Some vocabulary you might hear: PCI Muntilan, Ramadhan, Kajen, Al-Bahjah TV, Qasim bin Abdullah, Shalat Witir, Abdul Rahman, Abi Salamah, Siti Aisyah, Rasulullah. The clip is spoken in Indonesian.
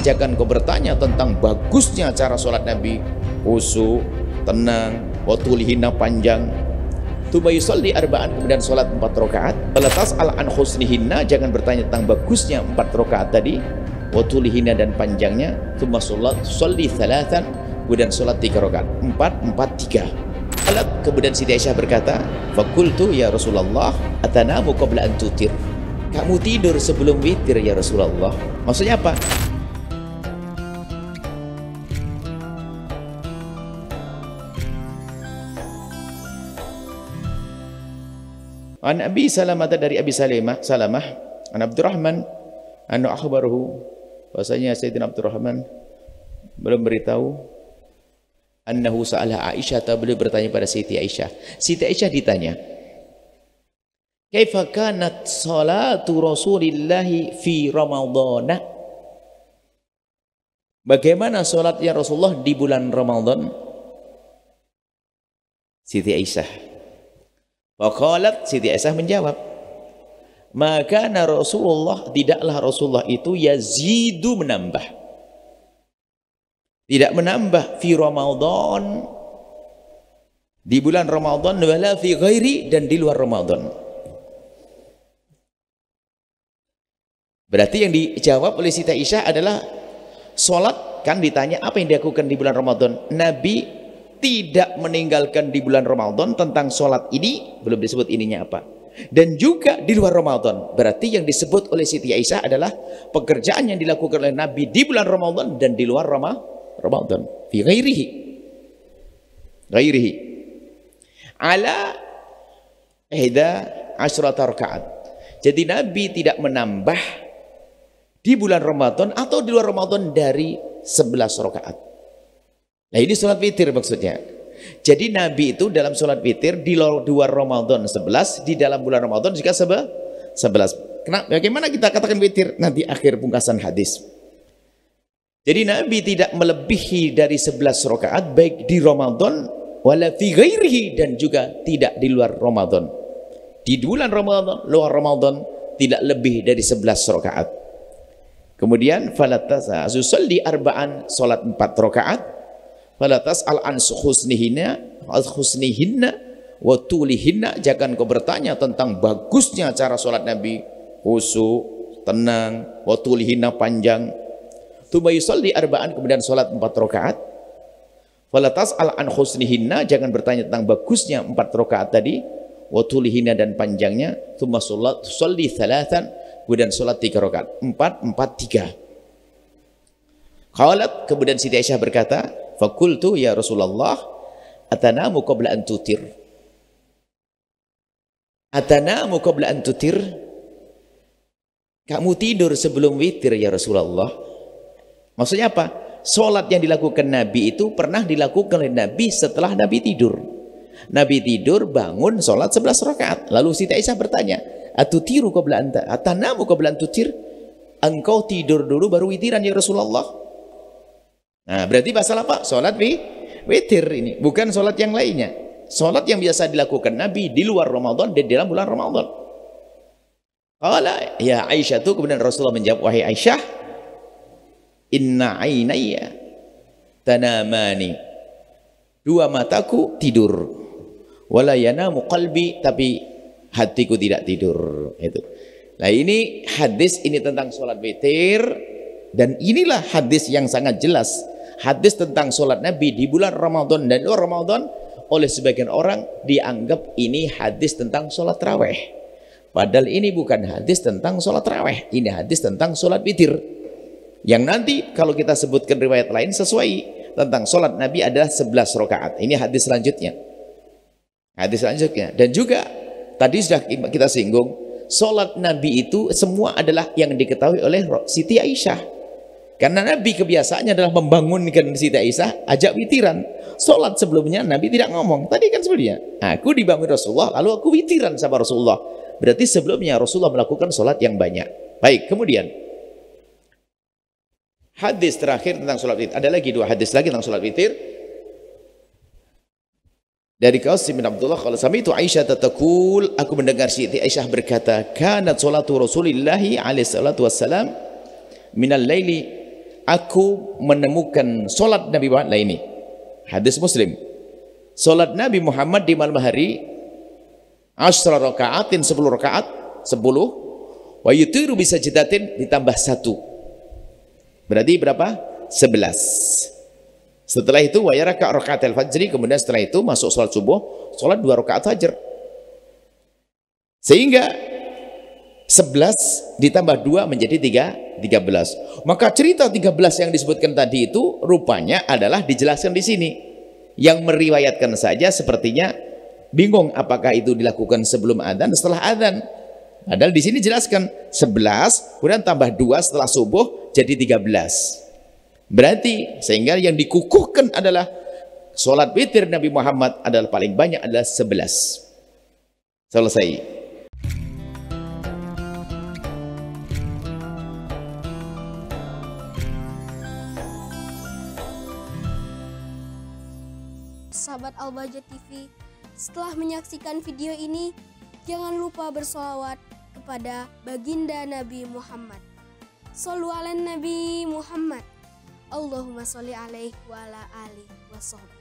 Jangan kau bertanya tentang bagusnya cara sholat Nabi, khusyuk, tenang, watulihinna panjang, tubayu sholli arba'an, kemudian sholat 4 rakaat. Letas al-an husnihinna, jangan bertanya tentang bagusnya 4 rakaat tadi, watulihinna dan panjangnya, tsumma sholli thalathan, kemudian sholat 3 rakaat, 4, 4, 3. Kemudian Siti Aisyah berkata, fakultu ya Rasulullah, atanamu qabla an tutir. Kamu tidur sebelum witir ya Rasulullah. Maksudnya apa? An Abi Salamah, dari Abi Salamah, an Abdul Rahman, anu akhbaruhu, bahasanya Sayyidina Abdul Rahman belum beritahu, annahu sa'alah Aisyah, beliau bertanya pada Siti Aisyah. Siti Aisyah ditanya, kaifa kanat salatu Rasulillahi fi Ramadhan? Bagaimana salatnya Rasulullah di bulan Ramadhan? Siti Aisyah, waqalat, Siti Aisyah menjawab, maka Rasulullah, tidaklah Rasulullah itu yazidu menambah, tidak menambah fi Ramadhan, di bulan Ramadhan, wala fi ghairi, dan di luar Ramadhan. Berarti yang dijawab oleh Siti Aisyah adalah salat, kan ditanya apa yang dilakukan di bulan Ramadhan. Nabi tidak meninggalkan di bulan Ramadan. Tentang sholat ini belum disebut ininya apa, dan juga di luar Ramadan. Berarti yang disebut oleh Siti Aisyah adalah pekerjaan yang dilakukan oleh Nabi di bulan Ramadan dan di luar Ramadan. Fi ghairihi ala ihda asyrata rakaat. Jadi Nabi tidak menambah di bulan Ramadan atau di luar Ramadan dari 11 rakaat. Nah, ini sholat witir maksudnya. Jadi Nabi itu dalam sholat witir di luar Ramadan 11, di dalam bulan Ramadan juga 11. Kenapa? Bagaimana kita katakan witir? Nanti akhir pungkasan hadis. Jadi Nabi tidak melebihi dari 11 rakaat baik di Ramadan wala fi ghairihi, dan juga tidak di luar Ramadan. Di bulan Ramadan, luar Ramadan tidak lebih dari 11 rakaat. Kemudian falatasa yusalli arba'an, sholat 4 rakaat. Falatas al-an husnihinna wa tulihinna, jangan kau bertanya tentang bagusnya cara sholat Nabi, khusyuk, tenang, wa tulihinna panjang, tsumma yusalli arba'an, kemudian sholat 4 rakaat. Falatas al-an husnihinna, jangan bertanya tentang bagusnya 4 rakaat tadi, wa tulihinna dan panjangnya, tsumma sholli thalathan, kemudian sholat 3 rakaat, 4, 4, 3. Qalat, kemudian Siti Aisyah berkata, fakultu ya Rasulullah, atanamu qabla an tutir. Atanamu qabla an tutir? Kamu tidur sebelum witir ya Rasulullah. Maksudnya apa? Salat yang dilakukan Nabi itu pernah dilakukan oleh Nabi setelah Nabi tidur. Nabi tidur, bangun, salat 11 rakaat. Lalu Siti Aisyah bertanya, atutiru qabla anta? Atanamu qabla an tutir? Engkau tidur dulu baru witiran ya Rasulullah. Nah, berarti masalah apa? Sholat witir ini, bukan sholat yang lainnya. Sholat yang biasa dilakukan Nabi di luar Ramadan dan di dalam bulan Ramadan. Qala ya Aisyah, itu kemudian Rasulullah menjawab, wahai Aisyah, inna ainaya tanamani, dua mataku tidur, wala yanamu qalbi, tapi hatiku tidak tidur. Itu. Nah, ini hadis ini tentang sholat witir, dan inilah hadis yang sangat jelas, hadis tentang sholat Nabi di bulan Ramadan dan luar Ramadan. Oleh sebagian orang dianggap ini hadis tentang sholat tarawih, padahal ini bukan hadis tentang sholat tarawih, ini hadis tentang sholat witir. Yang nanti kalau kita sebutkan riwayat lain sesuai tentang sholat Nabi adalah 11 rakaat. Ini hadis selanjutnya, dan juga tadi sudah kita singgung, sholat Nabi itu semua adalah yang diketahui oleh Siti Aisyah. Karena Nabi kebiasaannya adalah membangunkan Siti Aisyah, ajak witiran. Sholat sebelumnya Nabi tidak ngomong. Tadi kan sebelumnya, aku dibangun Rasulullah, lalu aku witiran sama Rasulullah. Berarti sebelumnya Rasulullah melakukan sholat yang banyak. Baik, kemudian hadis terakhir tentang sholat witir. Ada lagi 2 hadis lagi tentang sholat witir. Dari Qasim bin Abdullah, kalau sampai itu Aisyah tatakul, aku mendengar Siti Aisyah berkata, kanat salatu Rasulillahi alaihi salatu wassalam minal laili aku menemukan solat Nabi Muhammad. Nah ini hadis Muslim, solat Nabi Muhammad di malam hari asra rakaatin 10 rakaat 10 wa yutiru bisa jidatin ditambah 1 berarti berapa? 11. Setelah itu wa yaraka rakaat al-fajri, kemudian setelah itu masuk salat subuh, salat 2 rakaat fajar. Sehingga 11 ditambah 2 menjadi 13. Maka cerita 13 yang disebutkan tadi itu rupanya adalah dijelaskan di sini. Yang meriwayatkan saja sepertinya bingung apakah itu dilakukan sebelum adzan, setelah adzan. Padahal di sini jelaskan 11 kemudian tambah 2 setelah subuh jadi 13. Berarti sehingga yang dikukuhkan adalah sholat witir Nabi Muhammad adalah paling banyak adalah 11. Selesai. Sahabat Al-Bahjah TV, setelah menyaksikan video ini, jangan lupa bersolawat kepada baginda Nabi Muhammad. Shollu ala Nabi Muhammad. Allahumma sholli alaihi wa ala alihi wa sahbihi.